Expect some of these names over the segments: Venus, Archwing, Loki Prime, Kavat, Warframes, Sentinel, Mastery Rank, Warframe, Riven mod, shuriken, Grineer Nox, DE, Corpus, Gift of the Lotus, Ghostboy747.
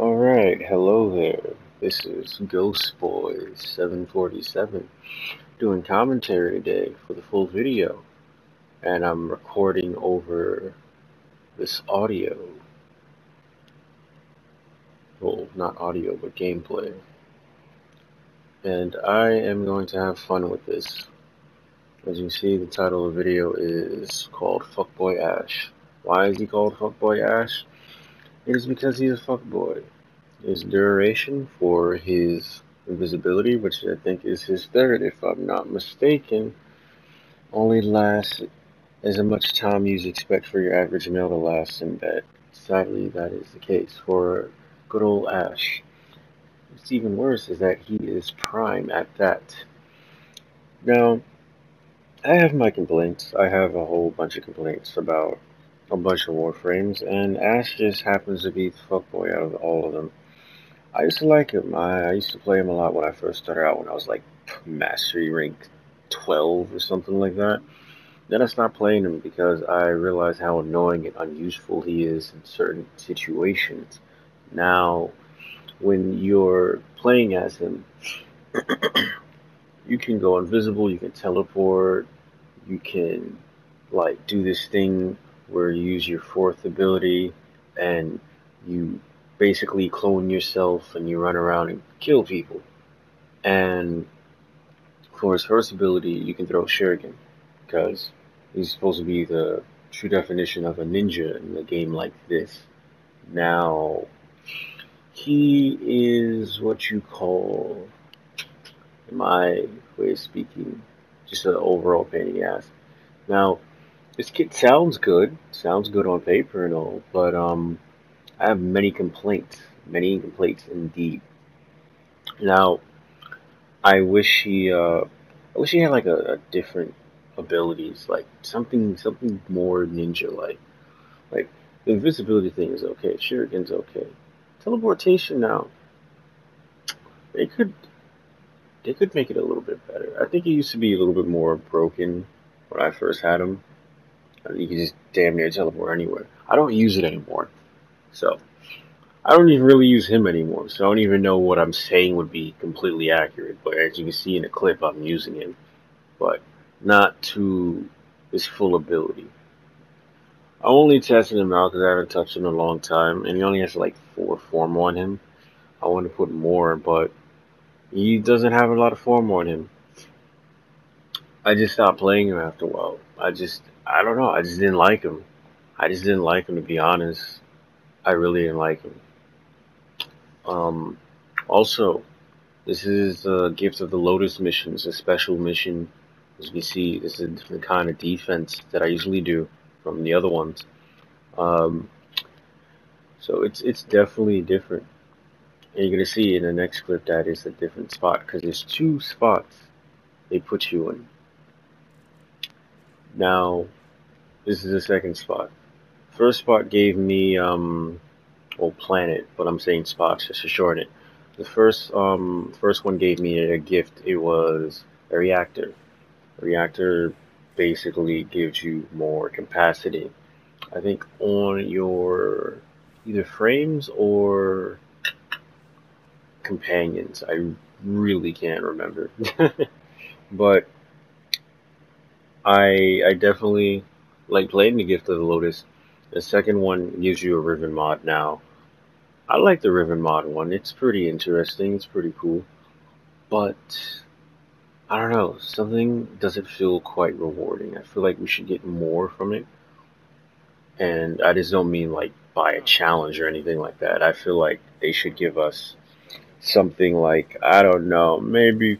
Alright, hello there. This is Ghostboy747 doing commentary today for the full video. And I'm recording over this audio. Well, not audio, but gameplay. And I am going to have fun with this. As you can see, the title of the video is called Fuckboy Ash. Why is he called Fuckboy Ash? It is because he's a fuckboy. His duration for his invisibility, which I think is his third, if I'm not mistaken, only lasts as much time you'd expect for your average male to last in bed. Sadly, that is the case for good old Ash. What's even worse is that he is prime at that. Now, I have my complaints. I have a whole bunch of complaints about a bunch of Warframes, and Ash just happens to be the fuckboy out of all of them. I used to like him. I used to play him a lot when I first started out, when I was like Mastery Rank 12 or something like that. Then I stopped playing him because I realized how annoying and unuseful he is in certain situations. Now, when you're playing as him, you can go invisible, you can teleport, you can like do this thing where you use your fourth ability and you basically clone yourself and you run around and kill people. And for his first ability, you can throw a shuriken, because he's supposed to be the true definition of a ninja in a game like this. Now, he is what you call, in my way of speaking, just an overall pain in the ass. Now, this kid sounds good on paper and all, but I have many complaints indeed. Now, I wish he had like a different abilities, like something more ninja-like. Like the invisibility thing is okay, shuriken's okay, teleportation now. They could make it a little bit better. I think he used to be a little bit more broken when I first had him. You can just damn near teleport anywhere. I don't use it anymore. So, I don't even really use him anymore. So, I don't even know what I'm saying would be completely accurate. But as you can see in the clip, I'm using him. But not to his full ability. I only tested him out because I haven't touched him in a long time. And he only has like 4 form on him. I want to put more, but he doesn't have a lot of form on him. I just stopped playing him after a while. I don't know, I just didn't like him. I just didn't like him, to be honest. I really didn't like him. Also, this is the Gift of the Lotus mission. It's a special mission. As you can see, this is a different kind of defense that I usually do from the other ones. So it's definitely different. And you're going to see in the next clip that it's a different spot, because there's 2 spots they put you in. Now, this is the second spot. First spot gave me, planet, but I'm saying spots just to shorten it. The first one gave me a gift. It was a reactor. A reactor basically gives you more capacity. I think on your either frames or companions. I really can't remember. But I definitely like playing the Gift of the Lotus. The second one gives you a Riven mod now. I like the Riven mod one. It's pretty interesting. It's pretty cool. But I don't know. Something doesn't feel quite rewarding. I feel like we should get more from it. And I just don't mean like by a challenge or anything like that. I feel like they should give us something like, I don't know, maybe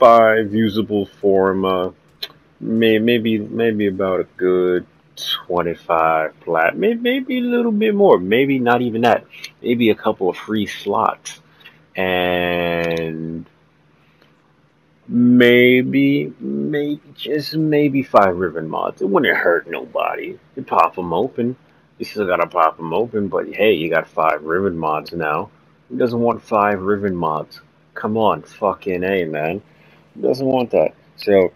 5 usable forma. Maybe about a good 25 plat. Maybe a little bit more. Maybe not even that. Maybe a couple of free slots, and maybe just maybe 5 ribbon mods. It wouldn't hurt nobody. You pop them open. You still gotta pop them open, but hey, you got 5 ribbon mods now. Who doesn't want 5 ribbon mods? Come on, fucking A, man. Who doesn't want that? So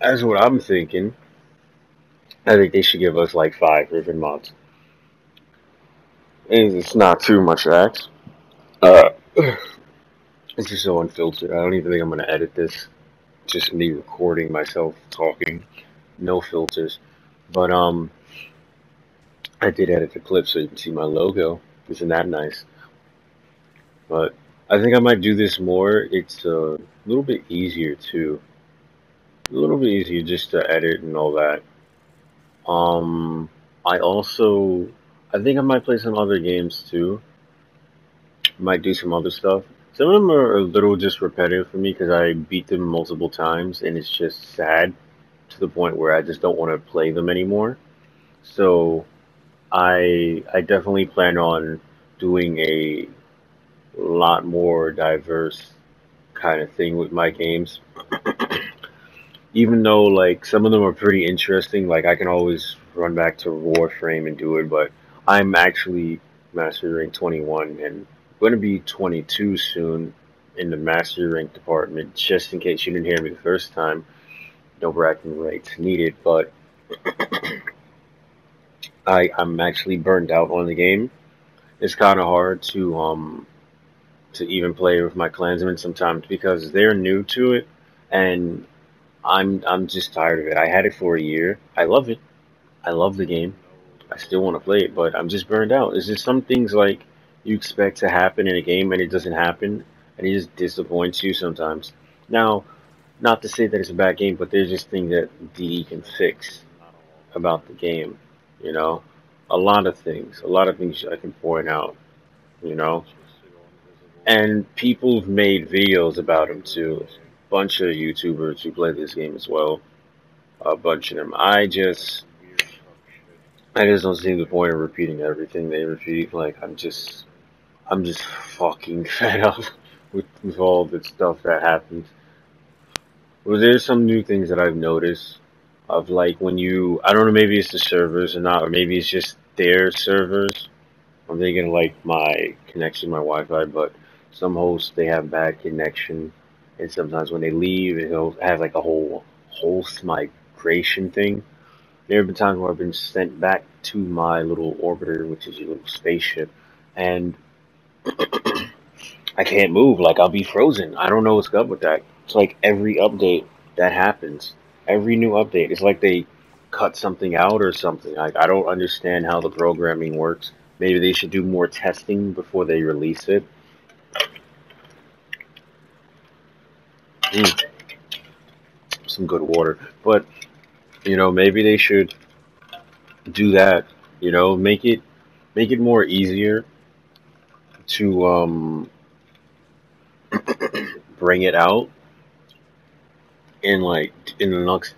that's what I'm thinking. I think they should give us like 5 Riven mods. is it's not too much act. It's just so unfiltered. I don't even think I'm going to edit this. It's just me recording myself talking. No filters. But, I did edit the clip so you can see my logo. Isn't that nice? But I think I might do this more. It's a little bit easier too. A little bit easier just to edit and all that. I think I might play some other games too. Might do some other stuff. Some of them are a little just repetitive for me because I beat them multiple times and it's just sad to the point where I just don't want to play them anymore. So I definitely plan on doing a lot more diverse kind of thing with my games. Even though, like, some of them are pretty interesting, like, I can always run back to Warframe and do it, but I'm actually Mastery Rank 21, and going to be 22 soon in the Mastery Rank department, just in case you didn't hear me the first time. No bragging rights needed, but I'm actually burned out on the game. It's kind of hard to even play with my clansmen sometimes because they're new to it, and I'm just tired of it. I had it for a year. I love it. I love the game. I still want to play it, but I'm just burned out. It's just some things like you expect to happen in a game and it doesn't happen, and it just disappoints you sometimes. Now, not to say that it's a bad game, but there's just things that DE can fix about the game, you know? A lot of things I can point out, you know? And people have made videos about them too. Bunch of YouTubers who play this game as well, a bunch of them. I just don't see the point of repeating everything they repeat. Like, I'm just fucking fed up with all the stuff that happens. Well, there's some new things that I've noticed of, like, when you, I don't know, maybe it's the servers or not, or maybe it's just their servers. I'm thinking like my connection, my Wi-Fi, but some hosts, they have bad connection. And sometimes when they leave, it'll have like a whole host migration thing. There have been times where I've been sent back to my little orbiter, which is your little spaceship, and I can't move. Like, I'll be frozen. I don't know what's up with that. It's like every update that happens, every new update, it's like they cut something out or something. Like, I don't understand how the programming works. Maybe they should do more testing before they release it. Some good water, but you know, maybe they should do that, you know, make it more easier to bring it out in, like, in the next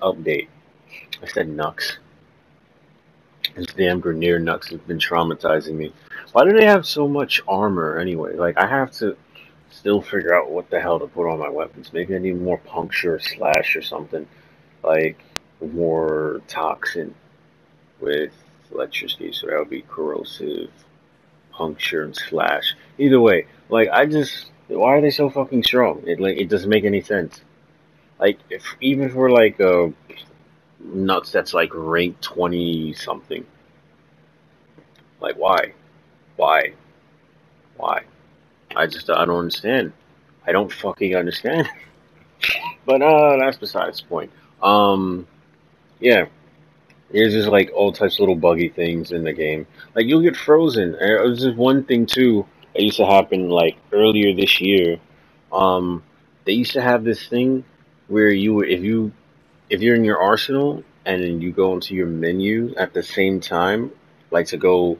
update. I said Nox. This damn Grineer Nox has been traumatizing me. Why do they have so much armor anyway? Like, I have to still figure out what the hell to put on my weapons. Maybe I need more puncture or slash or something. Like, more toxin with electricity, so that would be corrosive, puncture, and slash. Either way, like, I just, why are they so fucking strong? It doesn't make any sense. Like, even for, like, Nuts that's, like, rank 20-something. Like, Why? I don't understand. I don't fucking understand. But, that's besides the point. Yeah. There's just, like, all types of little buggy things in the game. Like, you'll get frozen. There's just one thing, too, that used to happen, like, earlier this year. They used to have this thing where if you're in your arsenal, and then you go into your menu at the same time, like, to go,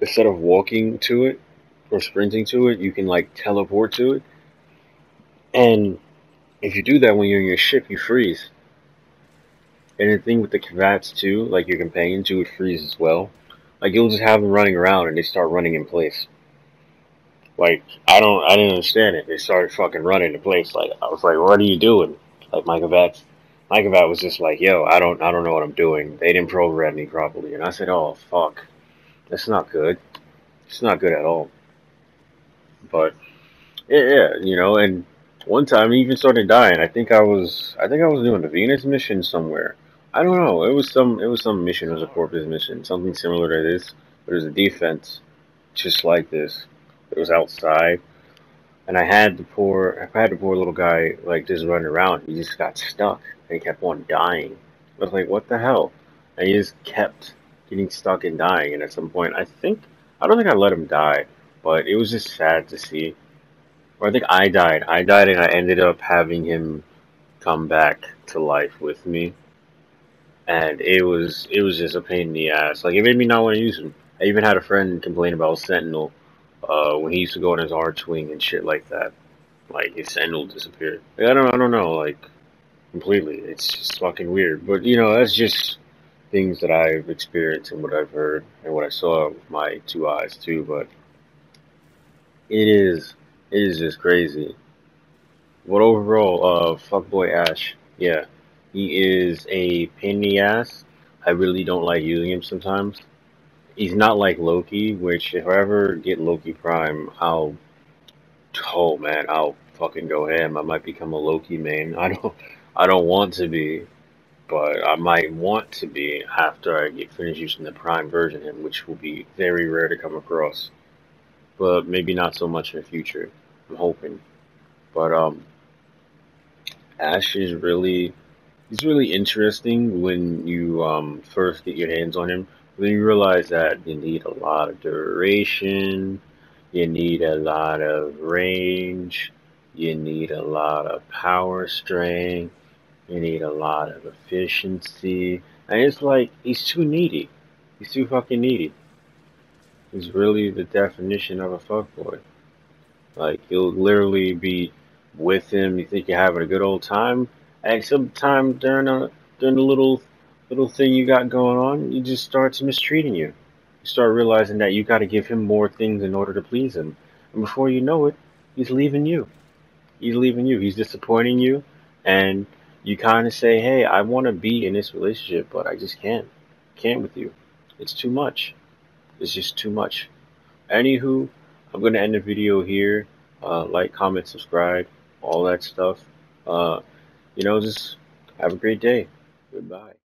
instead of walking to it, or sprinting to it, you can, like, teleport to it. And if you do that when you're in your ship, you freeze. And the thing with the Kavats too, like your companions, you would freeze as well. Like, you'll just have them running around and they start running in place. Like, I didn't understand it. They started fucking running in place. Like, I was like, what are you doing? Like, my Kavat was just like, yo, I don't know what I'm doing. They didn't program me properly. And I said, oh fuck. That's not good. It's not good at all. But yeah, you know, and one time he even started dying. I think I was doing the Venus mission somewhere, I don't know. It was some mission. It was a Corpus mission, something similar to this. But it was a defense, just like this. It was outside, and I had the poor little guy like just running around. He just got stuck, and he kept on dying. I was like, what the hell? And he just kept getting stuck and dying. And at some point, I don't think I let him die, but it was just sad to see. Or I think I died. I died, and I ended up having him come back to life with me. And it was just a pain in the ass. Like, it made me not want to use him. I even had a friend complain about Sentinel when he used to go on his Archwing and shit like that. Like, his Sentinel disappeared. Like, I don't know. Like, completely. It's just fucking weird. But you know, that's just things that I've experienced and what I've heard and what I saw with my two eyes too. But it is just crazy. But overall, fuckboy Ash, yeah. He is a pain in the ass. I really don't like using him sometimes. He's not like Loki, which if I ever get Loki Prime, I'll fucking go ham. I might become a Loki main. I don't want to be, but I might want to be after I get finished using the Prime version of him, which will be very rare to come across. But maybe not so much in the future. I'm hoping. But Ash is really... It's really interesting when you first get your hands on him. When you realize that you need a lot of duration, you need a lot of range, you need a lot of power strength, you need a lot of efficiency. And it's like, he's too needy. He's too fucking needy. He's really the definition of a fuckboy. Like, you'll literally be with him, you think you're having a good old time, and sometime during a little thing you got going on, he just starts mistreating you. You start realizing that you got to give him more things in order to please him, and before you know it, he's leaving you. He's leaving you. He's disappointing you, and you kind of say, "Hey, I want to be in this relationship, but I just can't with you. It's too much. It's just too much." Anywho, I'm gonna end the video here. Like, comment, subscribe, all that stuff. You know, just have a great day. Goodbye.